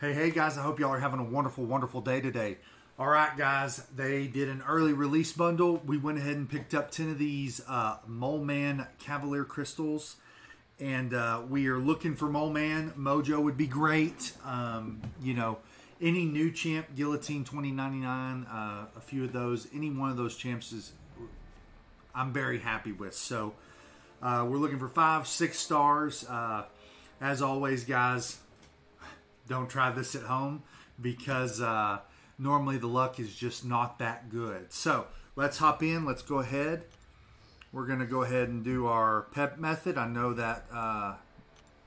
Hey guys, I hope y'all are having a wonderful day today. All right guys, they did an early release bundle. We went ahead and picked up 10 of these Mole Man Cavalier Crystals. And we are looking for Mole Man. Mojo would be great. You know, any new champ, Guillotine 2099, a few of those. Any one of those champs is, I'm very happy with. So we're looking for 5, 6 stars. As always guys, don't try this at home because normally the luck is just not that good. So let's hop in. Let's go ahead. We're going to go ahead and do our pep method. I know that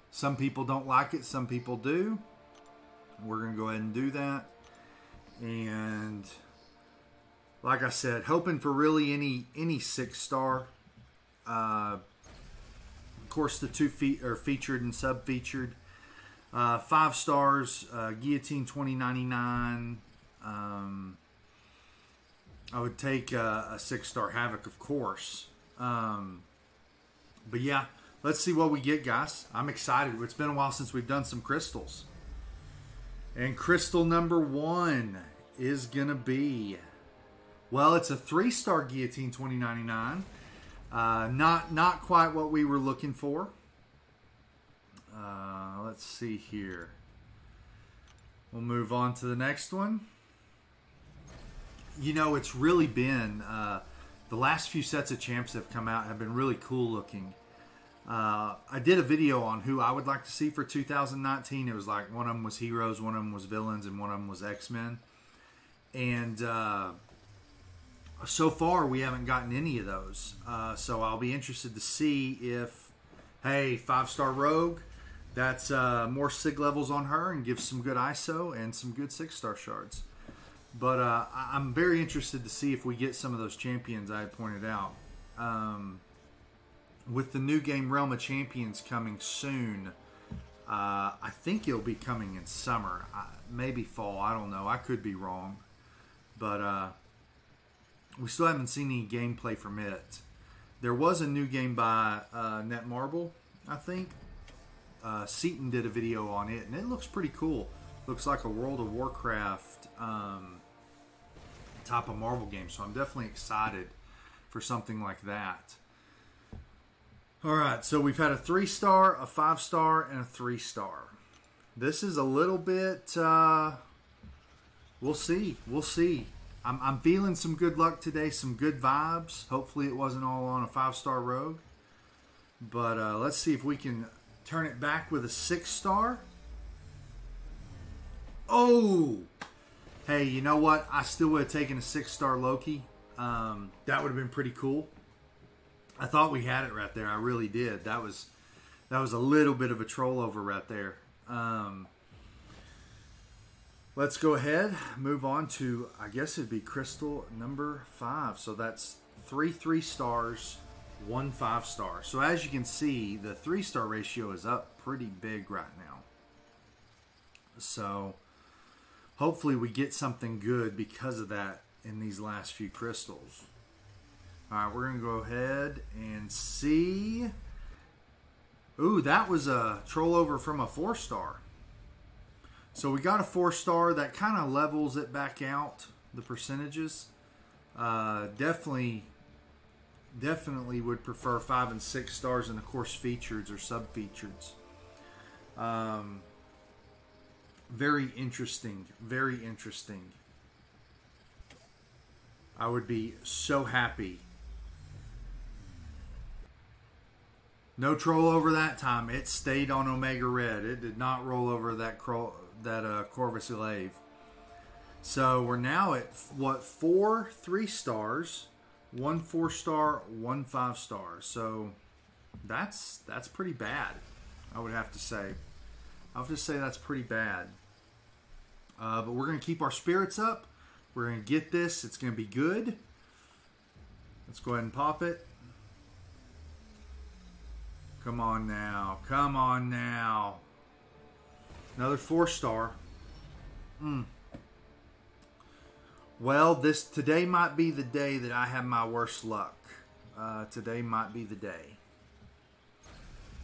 some people don't like it. Some people do. We're going to go ahead and do that. And like I said, hoping for really any 6-star. Of course, the two are featured and sub-featured. 5 stars, Guillotine 2099. I would take a 6-star Havoc, of course. But yeah, let's see what we get, guys. I'm excited. It's been a while since we've done some crystals. And crystal number 1 is going to be... well, it's a 3-star Guillotine 2099. Not quite what we were looking for. Let's see here. We'll move on to the next one. You know, it's really been the last few sets of champs that have come out have been really cool looking. I did a video on who I would like to see for 2019. It was like one of them was heroes, one of them was villains, and one of them was X-Men. And so far we haven't gotten any of those. So I'll be interested to see if, hey, 5-star Rogue. That's more sig levels on her and gives some good ISO and some good 6-star shards. But I'm very interested to see if we get some of those champions I had pointed out. With the new game Realm of Champions coming soon, I think it'll be coming in summer. Maybe fall, I don't know. I could be wrong. But we still haven't seen any gameplay from it. There was a new game by Netmarble, I think. Seaton did a video on it, and it looks pretty cool. Looks like a World of Warcraft type of Marvel game, so I'm definitely excited for something like that. All right, so we've had a 3-star, a 5-star, and a 3-star. This is a little bit... we'll see. We'll see. I'm feeling some good luck today, some good vibes. Hopefully it wasn't all on a 5-star Rogue. But let's see if we can turn it back with a 6-star. Oh! Hey, you know what? I still would have taken a 6-star Loki. That would have been pretty cool. I thought we had it right there. I really did. That was a little bit of a troll over right there. Let's go ahead, move on to, I guess it'd be crystal number 5. So that's 3 3 stars, 1 5 star. So as you can see, the 3-star ratio is up pretty big right now. So hopefully we get something good because of that in these last few crystals. All right, we're going to go ahead and see. Ooh, that was a troll over from a 4-star. So we got a 4-star. That kind of levels it back out, the percentages. Definitely would prefer 5 and 6 stars, and of course features or sub-features. Very interesting. Very interesting. I would be so happy. No troll over that time. It stayed on Omega Red. It did not roll over that troll. That Corvus Glaive. So we're now at what, 4 3 stars, 1 4 star, 1 5 star. So that's pretty bad. I would have to say. I would just say that's pretty bad. But we're gonna keep our spirits up. We're gonna get this. It's gonna be good. Let's go ahead and pop it. Come on now. Come on now. Another 4-star. Well, today might be the day that I have my worst luck. Today might be the day.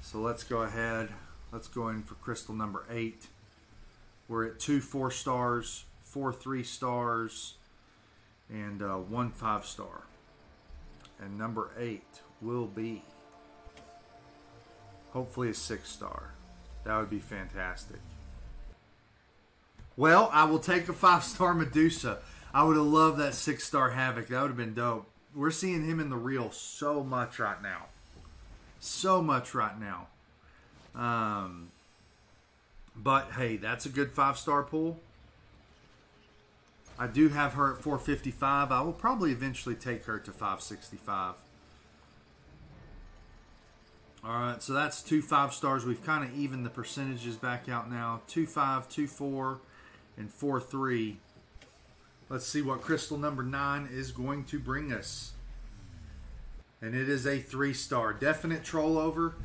So let's go ahead. Let's go in for crystal number 8. We're at 2 4-stars, 4 3-stars, and 1 5-star. And number 8 will be hopefully a 6-star. That would be fantastic. Well, I will take a 5-star Medusa. I would have loved that 6-star Havoc. That would have been dope. We're seeing him in the reel so much right now. So much right now. But, hey, that's a good 5-star pool. I do have her at 455. I will probably eventually take her to 565. All right, so that's 2 5-stars. We've kind of evened the percentages back out now. 2 5, 2 4, and 4 3. Let's see what crystal number 9 is going to bring us. And it is a 3-star. Definite troll over.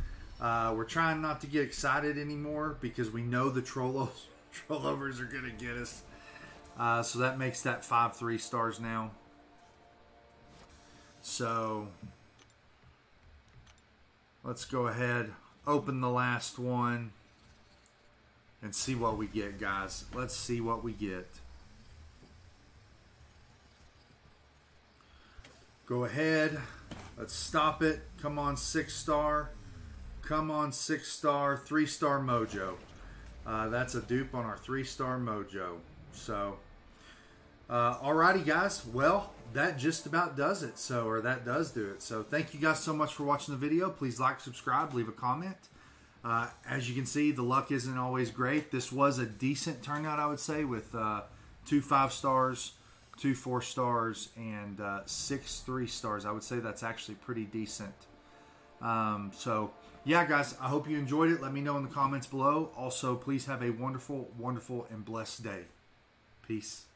We're trying not to get excited anymore because we know the trollovers are going to get us. So that makes that 5 3-stars now. So let's go ahead, open the last one, and see what we get, guys. Let's see what we get. Go ahead. Let's stop it. Come on, 6-star. Come on, 6-star, 3-star Mojo. That's a dupe on our 3-star Mojo. So, alrighty, guys. Well, that just about does it. So, or that does do it. So, thank you guys so much for watching the video. Please like, subscribe, leave a comment. As you can see, the luck isn't always great. This was a decent turnout, I would say, with 2 5-stars, 2 4-stars, and 6 3-stars. I would say that's actually pretty decent. So, yeah, guys, I hope you enjoyed it. Let me know in the comments below. Also, please have a wonderful, wonderful, and blessed day. Peace.